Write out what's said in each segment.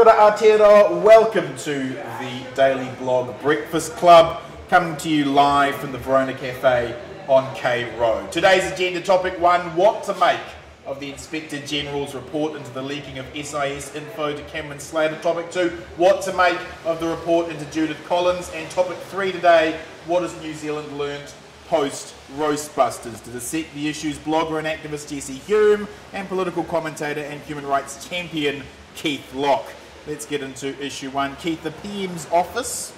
Kia ora Aotearoa, welcome to the Daily Blog Breakfast Club, coming to you live from the Verona Cafe on K Road. Today's agenda topic one, what to make of the Inspector General's report into the leaking of SIS info to Cameron Slater. Topic two, what to make of the report into Judith Collins. And topic three today, what has New Zealand learnt post-Roastbusters? To dissect the issues, blogger and activist Jessie Hume and political commentator and human rights champion Keith Locke. Let's get into issue one. Keith, the PM's office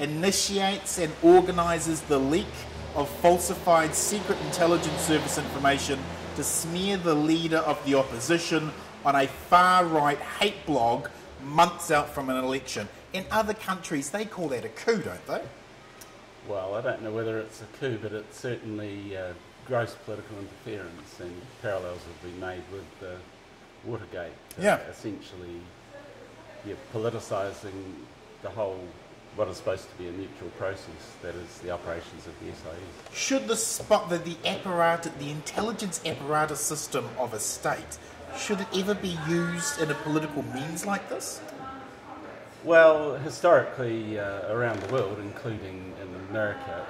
initiates and organises the leak of falsified secret intelligence service information to smear the leader of the opposition on a far-right hate blog months out from an election. In other countries, they call that a coup, don't they? Well, I don't know whether it's a coup, but it's certainly gross political interference, and parallels have been made with Watergate. Essentially, you're politicising the whole, what is supposed to be a neutral process, that is the operations of the SIS. Should the the intelligence apparatus system of a state, should it ever be used in a political means like this? Well, historically, around the world, including in America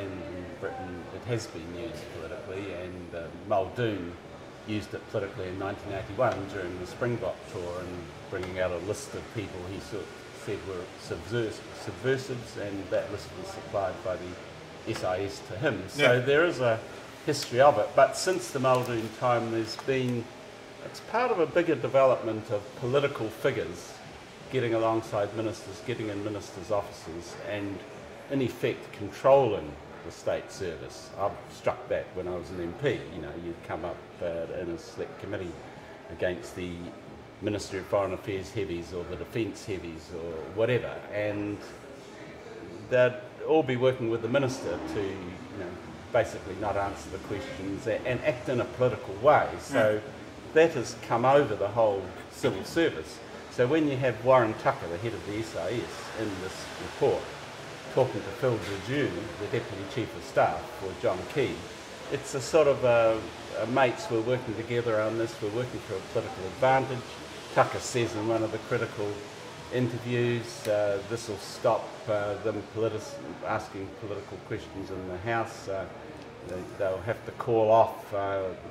and in Britain, it has been used politically, and Muldoon used it politically in 1981 during the Springbok tour, and bringing out a list of people he said were subversives, and that list was supplied by the SIS to him. So there is a history of it, but since the Muldoon time, there's been, it's part of a bigger development of political figures getting alongside ministers, getting in ministers' offices, and in effect controlling the state service. I've struck that when I was an MP, you know, you'd come up in a select committee against the Ministry of Foreign Affairs heavies or the defence heavies or whatever, and they'd all be working with the minister to, you know, basically not answer the questions and act in a political way. So that has come over the whole civil service. So when you have Warren Tucker, the head of the SIS, in this report, talking to Phil de Joux, the Deputy Chief of Staff, or John Key, it's a sort of a mates, we're working together on this, we're working for a political advantage. Tucker says in one of the critical interviews, this will stop them asking political questions in the House. They'll have to call off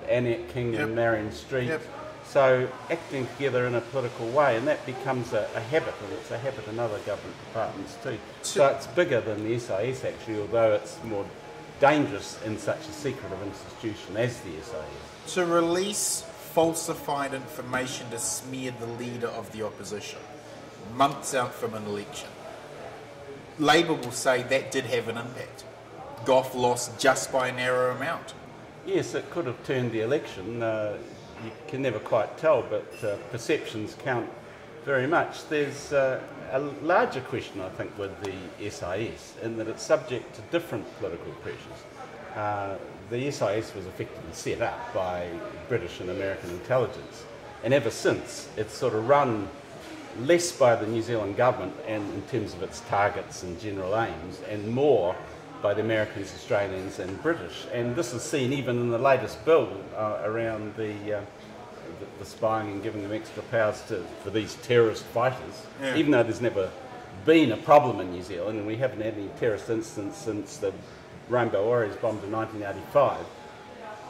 Annette King and Marion Street. So acting together in a political way, and that becomes a habit, and it's a habit in other government departments too. So it's bigger than the SIS actually, although it's more dangerous in such a secretive institution as the SIS. To release falsified information to smear the leader of the opposition, months out from an election. Labour will say that did have an impact. Goff lost just by a narrow amount. Yes, it could have turned the election. You can never quite tell, but perceptions count very much. There's a larger question, I think, with the SIS, in that it's subject to different political pressures. The SIS was effectively set up by British and American intelligence, and ever since it's sort of run less by the New Zealand government and in terms of its targets and general aims, and more by the Americans, Australians and British. And this is seen even in the latest bill around the spying and giving them extra powers for these terrorist fighters, even though there's never been a problem in New Zealand, and we haven't had any terrorist incidents since the Rainbow Warriors bombed in 1985.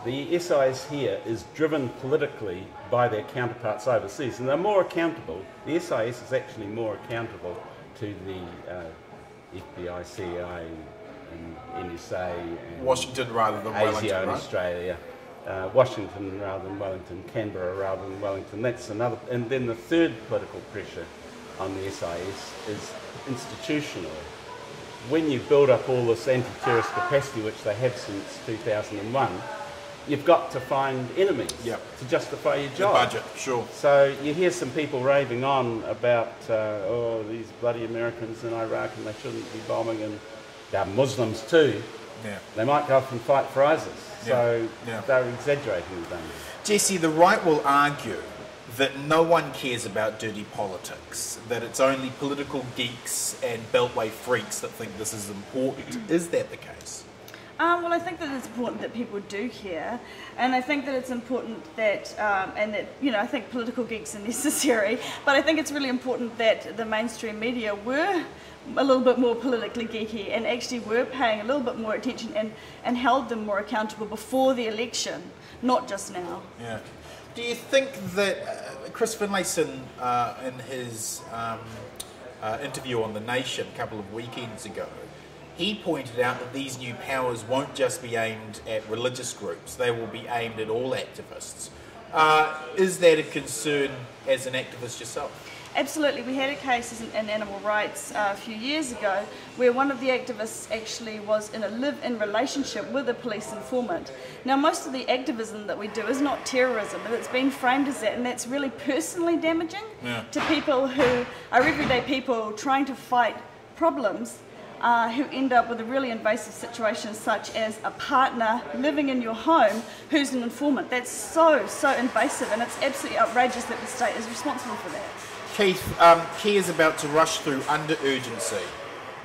The SIS here is driven politically by their counterparts overseas, and they're more accountable. The SIS is actually more accountable to the FBI, CIA and NSA and Washington rather than Wellington, ASIO in Australia. Washington rather than Wellington, Canberra rather than Wellington. That's another. And then the third political pressure on the SIS is institutional. When you build up all this anti-terrorist capacity, which they have since 2001, you've got to find enemies to justify your job. The budget, sure. So you hear some people raving on about, oh, these bloody Americans in Iraq and they shouldn't be bombing, and they're Muslims too. They might go off and fight for ISIS. So they're exaggerating the danger. Jesse, the right will argue that no one cares about dirty politics, that it's only political geeks and beltway freaks that think this is important. Is that the case? Well, I think that it's important that people do care, and I think that it's important that, I think political gigs are necessary, but I think it's really important that the mainstream media were a little bit more politically geeky and actually were paying a little bit more attention and held them more accountable before the election, not just now. Yeah. Do you think that Chris Finlayson, in his interview on The Nation a couple of weekends ago, he pointed out that these new powers won't just be aimed at religious groups, they will be aimed at all activists. Is that a concern as an activist yourself? Absolutely. We had a case in animal rights a few years ago where one of the activists actually was in a live-in relationship with a police informant. Now, most of the activism that we do is not terrorism, but it's been framed as that, and that's really personally damaging to people who are everyday people trying to fight problems who end up with a really invasive situation such as a partner living in your home who's an informant. That's so, so invasive, and it's absolutely outrageous that the state is responsible for that. Keith, Key is about to rush through under urgency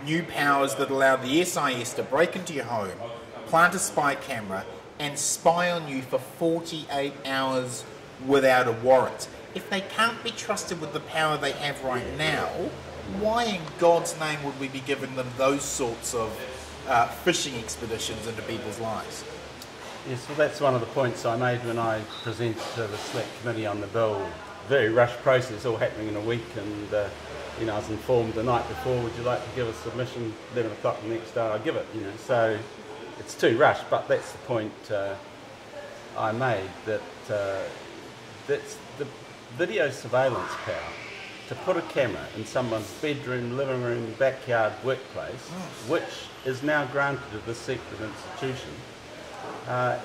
new powers that allow the SIS to break into your home, plant a spy camera and spy on you for 48 hours without a warrant. If they can't be trusted with the power they have right now, why in God's name would we be giving them those sorts of fishing expeditions into people's lives? Yes, well, that's one of the points I made when I presented to the Select Committee on the bill. Very rushed process, all happening in a week, and I was informed the night before, would you like to give a submission, 11 o'clock the next day, I'll give it, so it's too rushed, but that's the point I made, that that's the video surveillance power. To put a camera in someone's bedroom, living room, backyard, workplace, which is now granted to this secret institution,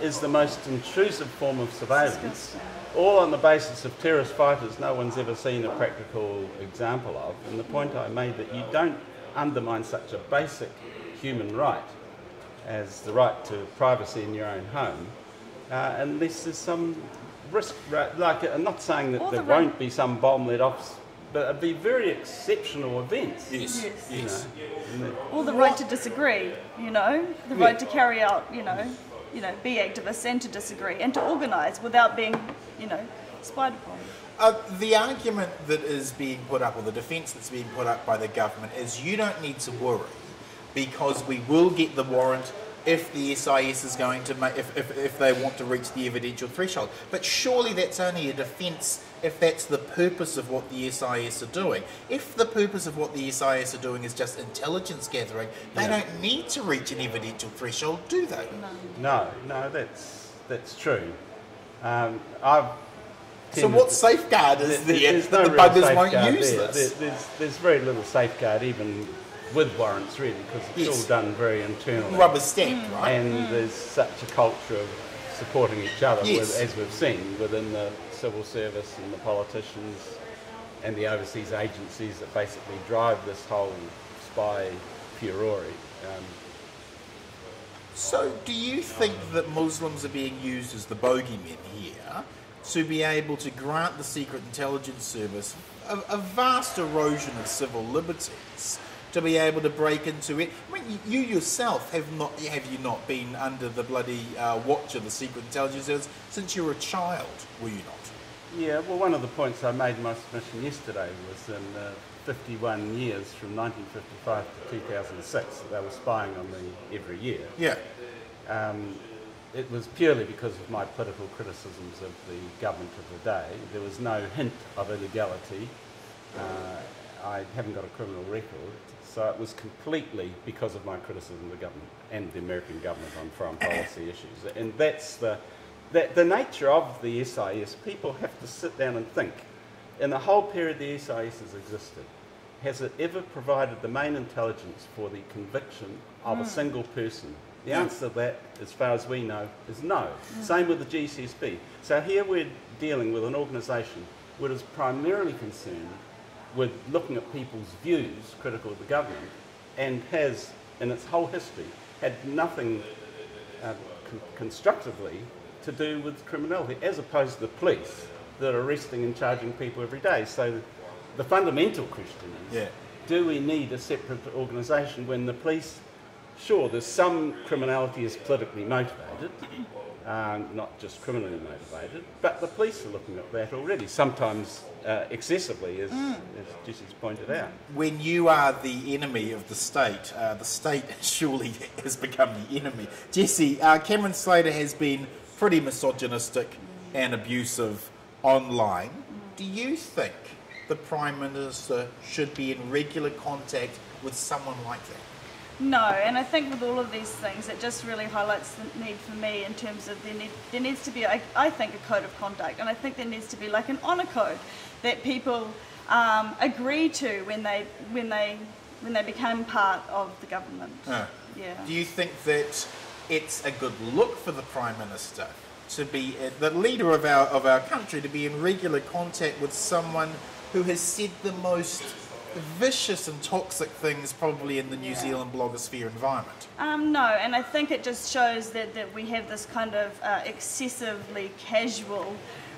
is the most intrusive form of surveillance, all on the basis of terrorist fighters no one's ever seen a practical example of. And the point I made that you don't undermine such a basic human right as the right to privacy in your own home, unless there's some risk, like, I'm not saying that there won't be some bomb let off, but it'd be very exceptional events. Yes, yes. Or the right to disagree, the right to carry out, be activists and to disagree and to organise without being, spied upon. The argument that is being put up, or the defence that's being put up by the government, is you don't need to worry because we will get the warrant if the SIS is going to make, if they want to reach the evidential threshold. But surely that's only a defence if that's the purpose of what the SIS are doing. If the purpose of what the SIS are doing is just intelligence gathering, they don't need to reach an evidential threshold, do they? No, that's true. So what safeguard is there that the buggers won't use this? There's very little safeguard even with warrants, really, because it's all done very internally. Rubber stamped, right? And there's such a culture of supporting each other, as we've seen, within the civil service and the politicians and the overseas agencies that basically drive this whole spy furore. So do you think that Muslims are being used as the bogeymen here to be able to grant the Secret Intelligence Service a vast erosion of civil liberties, to be able to break into it? I mean, you yourself have you not been under the bloody watch of the Secret Intelligence Service since you were a child, were you not? Yeah, well, one of the points I made in my submission yesterday was in 51 years from 1955 to 2006 that they were spying on me every year. Yeah. It was purely because of my political criticisms of the government of the day. There was no hint of illegality. I haven't got a criminal record. So it was completely because of my criticism of the government and the American government on foreign policy issues. And that's the nature of the SIS. People have to sit down and think. In the whole period the SIS has existed, has it ever provided the main intelligence for the conviction of a single person? The answer to that, as far as we know, is no. Same with the GCSB. So here we're dealing with an organisation which is primarily concerned with looking at people's views, critical of the government, and has, in its whole history, had nothing constructively to do with criminality, as opposed to the police that are arresting and charging people every day. So the fundamental question is, do we need a separate organisation when the police sure, there's some criminality is politically motivated, not just criminally motivated, but the police are looking at that already, sometimes excessively, as Jessie's pointed out. When you are the enemy of the state surely has become the enemy. Jessie, Cameron Slater has been pretty misogynistic and abusive online. Do you think the Prime Minister should be in regular contact with someone like that? No, and I think with all of these things, it just really highlights the need for me in terms of there needs to be, I think, a code of conduct, and I think there needs to be like an honour code that people agree to when they become part of the government. Yeah. Do you think that it's a good look for the Prime Minister to be the leader of our country to be in regular contact with someone who has said the most vicious and toxic things probably in the New Zealand blogosphere environment? No, and I think it just shows that we have this kind of excessively casual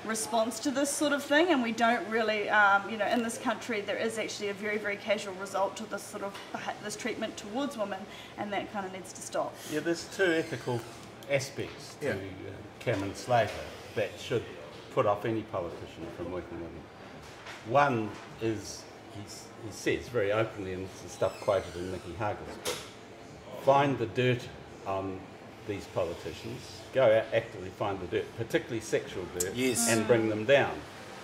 response to this sort of thing, and we don't really, you know, in this country there is actually a very, very casual result to this sort of this treatment towards women, and that kind of needs to stop. Yeah, there's two ethical aspects to Cameron Slater that should put off any politician from working with him. One is he says very openly, and this is stuff quoted in Nicky Hager's book, find the dirt on these politicians, go out actively find the dirt, particularly sexual dirt, and bring them down.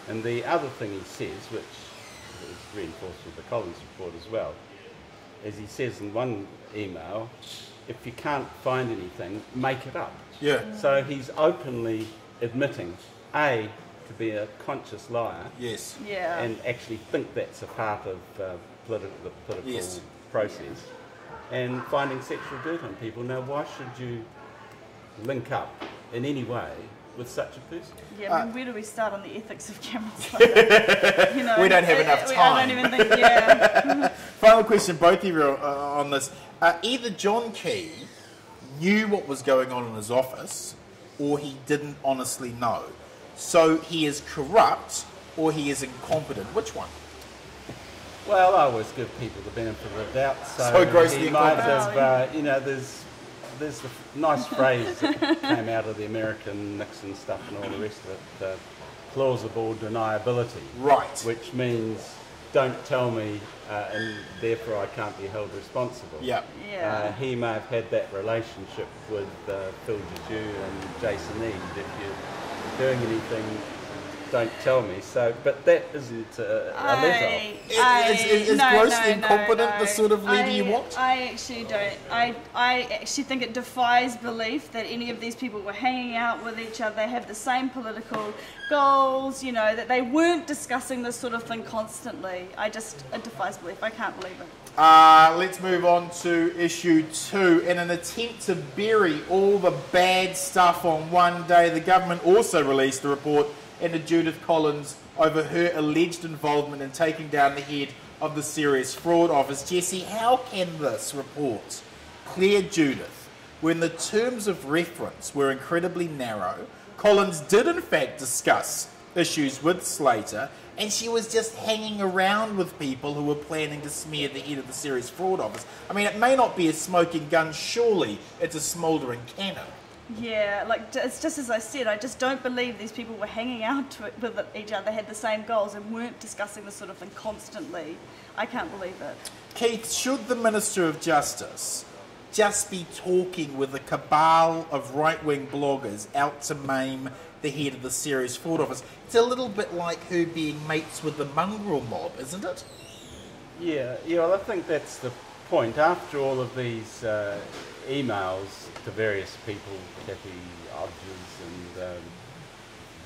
And the other thing he says, which is reinforced with the Collins report as well, is he says in one email, if you can't find anything, make it up. Yeah. So he's openly admitting, A, to be a conscious liar, and actually think that's a part of the political process, and finding sexual dirt on people. Now, why should you link up in any way with such a person? Yeah, I mean, where do we start on the ethics of Cameron Slater? You know, we don't have enough time. I don't even think. Final question, both of you on this: either John Key knew what was going on in his office, or he didn't honestly know. So he is corrupt or he is incompetent. Which one? Well, I always give people the benefit of the doubt. So grossly incompetent. You know, there's the nice phrase that came out of the American Nixon stuff and all the rest of it, plausible deniability. Right. Which means don't tell me and therefore I can't be held responsible. Yep. Yeah. He may have had that relationship with Phil de Joux and Jason Eade. If you doing anything, don't tell me. So, but that isn't a letter. Is grossly incompetent the sort of leader you want? I actually don't. I actually think it defies belief that any of these people were hanging out with each other, have the same political goals, you know, that they weren't discussing this sort of thing constantly. It defies belief. I can't believe it. Let's move on to issue 2. In an attempt to bury all the bad stuff on one day, the government also released the report into Judith Collins over her alleged involvement in taking down the head of the Serious Fraud Office. Jessie, how can this report clear Judith when the terms of reference were incredibly narrow? Collins did in fact discuss issues with Slater, and she was just hanging around with people who were planning to smear the head of the Serious Fraud Office. I mean, it may not be a smoking gun, surely it's a smouldering cannon. Yeah, like, it's just as I said, I just don't believe these people were hanging out with each other, had the same goals and weren't discussing this sort of thing constantly. I can't believe it. Keith, should the Minister of Justice just be talking with a cabal of right-wing bloggers out to maim the head of the Serious Fraud Office? It's a little bit like her being mates with the mongrel mob, isn't it? Yeah, well, I think that's the point. After all of these emails to various people, Kathy Hodges and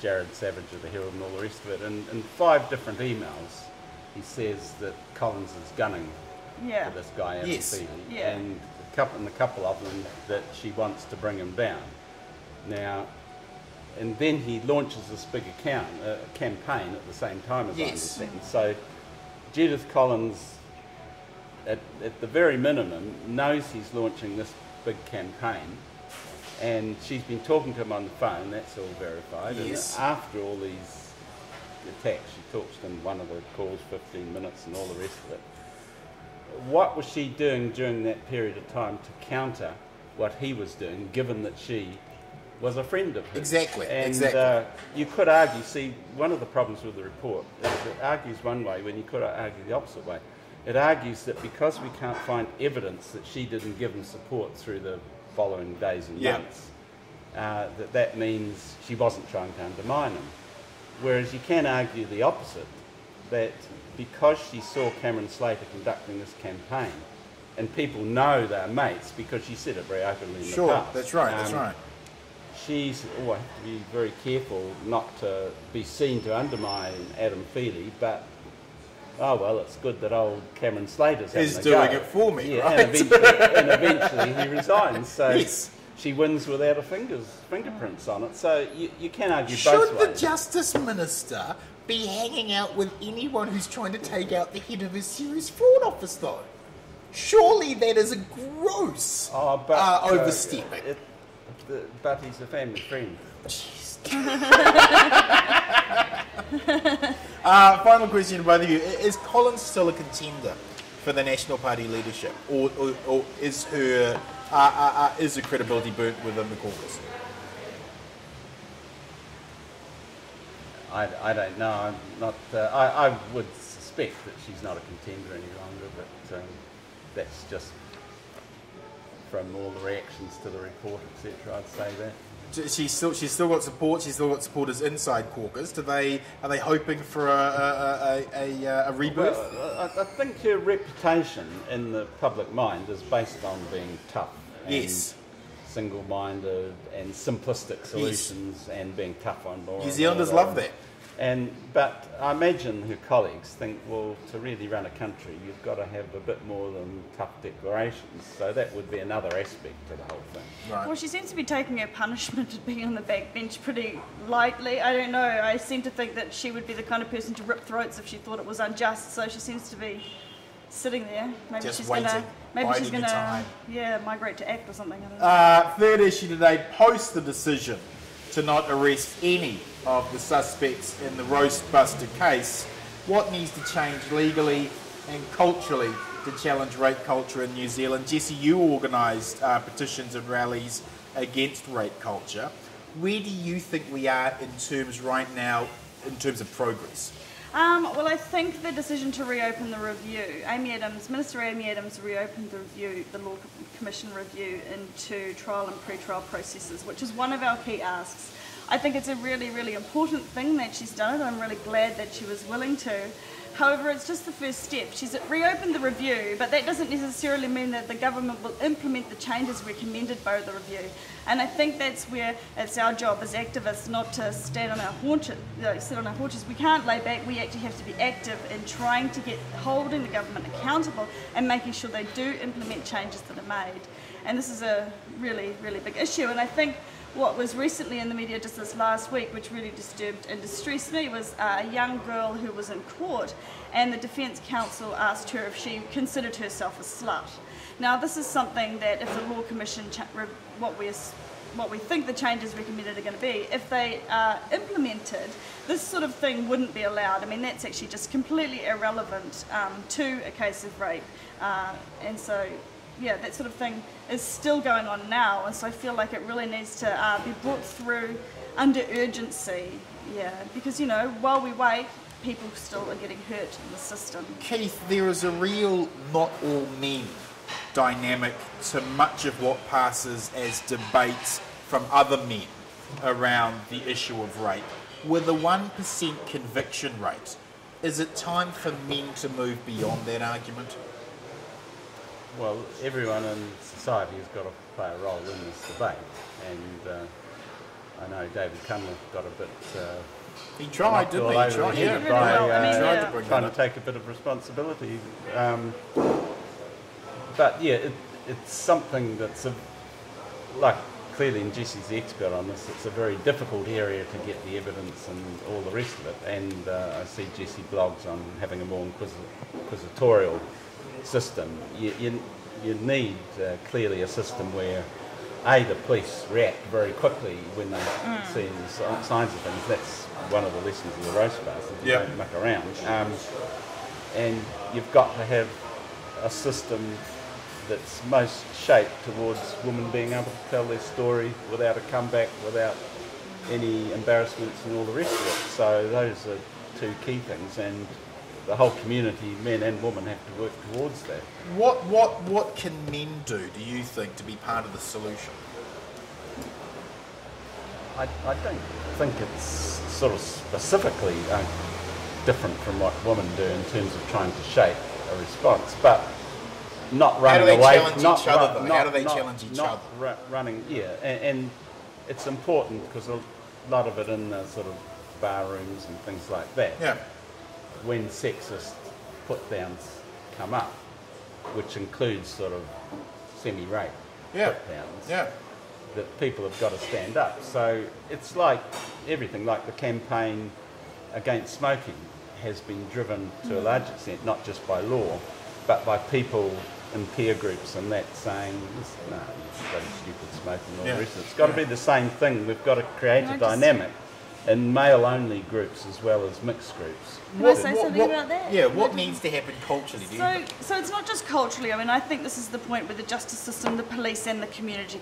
Jared Savage of the Herald and all the rest of it, and in 5 different emails he says that Collins is gunning for this guy and a couple of them that she wants to bring him down. Now, and then he launches this big campaign at the same time, as I understand. So Judith Collins at the very minimum knows he's launching this big campaign, and she's been talking to him on the phone. That's all verified. And after all these attacks, she talks to him, one of the calls, 15 minutes, and all the rest of it. what was she doing during that period of time to counter what he was doing, given that she was a friend of his? Exactly, and, exactly. You could argue, see, one of the problems with the report is it argues one way when you could argue the opposite way. It argues that because we can't find evidence that she didn't give him support through the following days and months, that means she wasn't trying to undermine him. Whereas you can argue the opposite, that because she saw Cameron Slater conducting this campaign, and people know they're mates because she said it very openly in the past. Sure, that's right, that's right. She's, I have to be very careful not to be seen to undermine Adam Feeley, but, oh, well, it's good that old Cameron Slater's having a go. He's doing it for me, right? And eventually, he resigns, so she wins without her fingerprints on it. So you can argue both ways. Should the Justice Minister be hanging out with anyone who's trying to take out the head of his Serious Fraud Office, though? Surely that is a gross overstep. But he's a family friend. Jeez. Final question to both of you. Is Collins still a contender for the National Party leadership? Or is her credibility burnt within the caucus? I don't know. I'm not, I would suspect that she's not a contender any longer, but that's just from all the reactions to the report, etc. I'd say that she's still got support. She's still got supporters inside caucus. Are they hoping for a rebirth? Well, I think her reputation in the public mind is based on being tough. Yes. Single-minded and simplistic solutions, and being tough on law. New Zealanders love that. But I imagine her colleagues think, well, to really run a country, you've got to have a bit more than tough declarations. So that would be another aspect to the whole thing. Right. Well, she seems to be taking her punishment of being on the backbench pretty lightly. I don't know. I seem to think that she would be the kind of person to rip throats if she thought it was unjust. So she seems to be sitting there. Maybe just she's going to... Maybe she's going to, migrate to ACT or something. I don't know. Third issue today, post the decision to not arrest any of the suspects in the Roastbuster case, what needs to change legally and culturally to challenge rape culture in New Zealand? Jessie, you organised petitions and rallies against rape culture. Where do you think we are in terms right now, in terms of progress? Well, I think the decision to reopen the review, Minister Amy Adams reopened the review, the Law Commission review, into trial and pre-trial processes, which is one of our key asks. I think it's a really, really important thing that she's done it. I'm really glad that she was willing to. However, it's just the first step. She's reopened the review, but that doesn't necessarily mean that the government will implement the changes recommended by the review. And I think that's where it's our job as activists not to stand on our haunches, sit on our haunches. We can't lay back. We actually have to be active in trying to get holding the government accountable and making sure they do implement changes that are made. And this is a really, really big issue. And I think what was recently in the media just this last week, which really disturbed and distressed me, was a young girl who was in court and the Defence Counsel asked her if she considered herself a slut. Now this is something that if the Law Commission, what we think the changes recommended are going to be, if they are implemented, this sort of thing wouldn't be allowed. I mean, that's actually just completely irrelevant to a case of rape. And so, yeah, that sort of thing is still going on now, and so I feel like it really needs to be brought through under urgency, because, you know, while we wait, people still are getting hurt in the system. Keith, there is a real not all men dynamic to much of what passes as debate from other men around the issue of rape. With a 1% conviction rate, is it time for men to move beyond that argument? Well, everyone in society has got to play a role in this debate, and I know David Cunliffe got a bit... he tried, didn't he? Trying to take a bit of responsibility. But yeah, it's something that's, clearly, and Jessie's the expert on this, it's a very difficult area to get the evidence and all the rest of it, and I see Jessie blogs on having a more inquisitorial system. You need clearly a system where the police react very quickly when they see the signs of things. That's one of the lessons of the Roastbusters. You don't muck around, and you've got to have a system that's most shaped towards women being able to tell their story without a comeback, without any embarrassments and all the rest of it. So those are two key things, and the whole community, men and women, have to work towards that. What can men do, do you think, to be part of the solution? I don't think it's sort of specifically different from what women do in terms of trying to shape a response, but not running away. How do they challenge each other? Not running, yeah, and it's important because a lot of it in the sort of bar rooms and things like that. Yeah. When sexist put-downs come up, which includes sort of semi-rape put-downs. Yeah. That people have got to stand up. So it's like everything, like the campaign against smoking has been driven to a large extent, not just by law, but by people in peer groups and that saying, no, you've got stupid smoking and all the rest of it. It's got to be the same thing. We've got to create a dynamic in male-only groups as well as mixed groups. Can I say something about that? Yeah, what needs to happen culturally? So it's not just culturally. I mean, I think this is the point where the justice system, the police and the community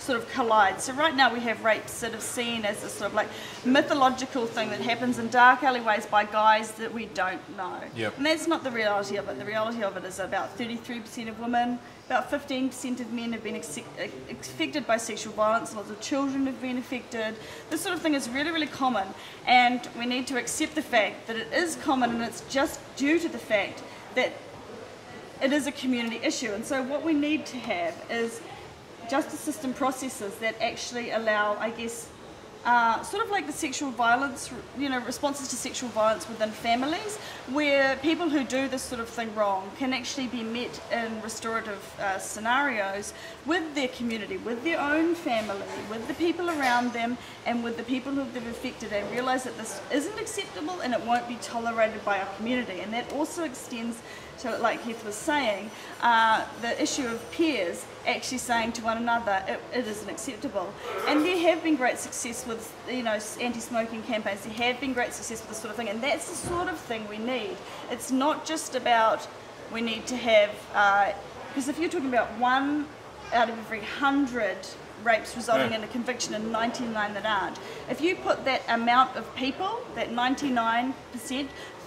sort of collide. So right now we have rape sort of seen as a sort of like mythological thing that happens in dark alleyways by guys that we don't know. Yep. And that's not the reality of it. The reality of it is about 33% of women, about 15% of men have been affected by sexual violence, lots of children have been affected. This sort of thing is really, really common, and we need to accept the fact that it is common, and it's just due to the fact that it is a community issue. And so what we need to have is justice system processes that actually allow, I guess, sort of like the sexual violence, you know, responses to sexual violence within families, where people who do this sort of thing wrong can actually be met in restorative scenarios with their community, with their own family, with the people around them, and with the people who they've affected, and realise that this isn't acceptable and it won't be tolerated by our community. And that also extends to, like Keith was saying, the issue of peers actually saying to one another, it isn't acceptable. And there have been great success with, you know, anti-smoking campaigns. There have been great success with this sort of thing, and that's the sort of thing we need. It's not just about we need to have, because if you're talking about 1 out of every 100 rapes resulting in a conviction and 99 that aren't, if you put that amount of people, that 99%,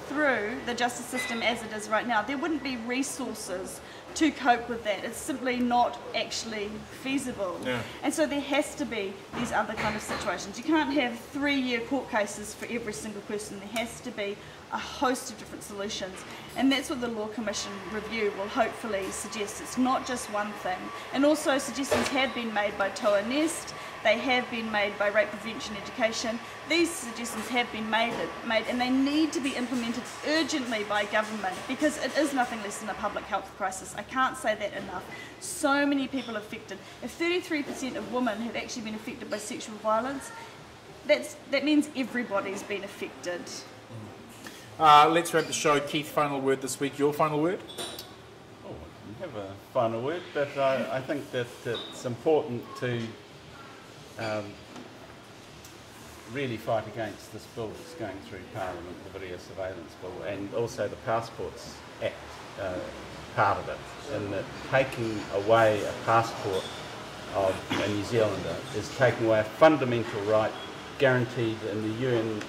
through the justice system as it is right now, there wouldn't be resources to cope with that. It's simply not actually feasible. Yeah. And so there has to be these other kind of situations. You can't have 3-year court cases for every single person. There has to be a host of different solutions. And that's what the Law Commission review will hopefully suggest. It's not just one thing. And also suggestions have been made by Toa Nest. They have been made by Rape Prevention Education. These suggestions have been made, and they need to be implemented urgently by government, because it is nothing less than a public health crisis. I can't say that enough. So many people affected. If 33% of women have actually been affected by sexual violence, that means everybody's been affected. Let's wrap the show. Keith, final word this week. Your final word? Oh, I didn't have a final word, but I think that it's important to really fight against this bill that's going through Parliament, the video surveillance bill, and also the Passports Act part of it, in that taking away a passport of a New Zealander is taking away a fundamental right guaranteed in the UN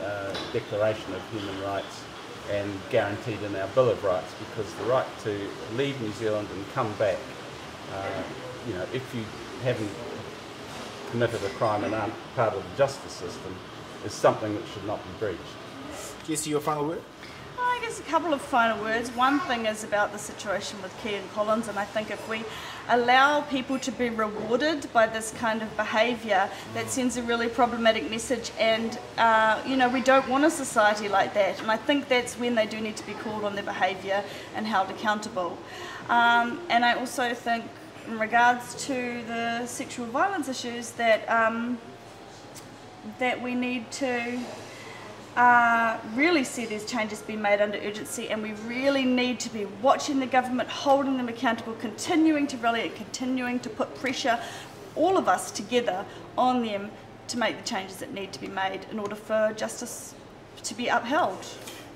Declaration of Human Rights and guaranteed in our Bill of Rights, because the right to leave New Zealand and come back, you know, if you haven't committed a crime and aren't part of the justice system, is something that should not be breached. Jessie, your final word? I guess a couple of final words. One thing is about the situation with Key and Collins, and I think if we allow people to be rewarded by this kind of behaviour, that sends a really problematic message, and you know, we don't want a society like that, and I think that's when they do need to be called on their behaviour and held accountable. And I also think, in regards to the sexual violence issues, that that we need to really see these changes being made under urgency, and we really need to be watching the government, holding them accountable, continuing to rally and continuing to put pressure, all of us together, on them to make the changes that need to be made in order for justice to be upheld.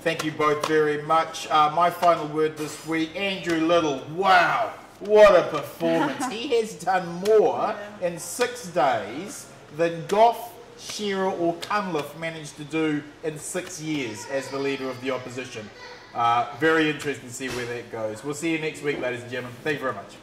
Thank you both very much. My final word this week, Andrew Little. Wow, what a performance. He has done more in 6 days than Goff, Shearer or Cunliffe managed to do in 6 years as the leader of the opposition. Very interesting to see where that goes. We'll see you next week, ladies and gentlemen. Thank you very much.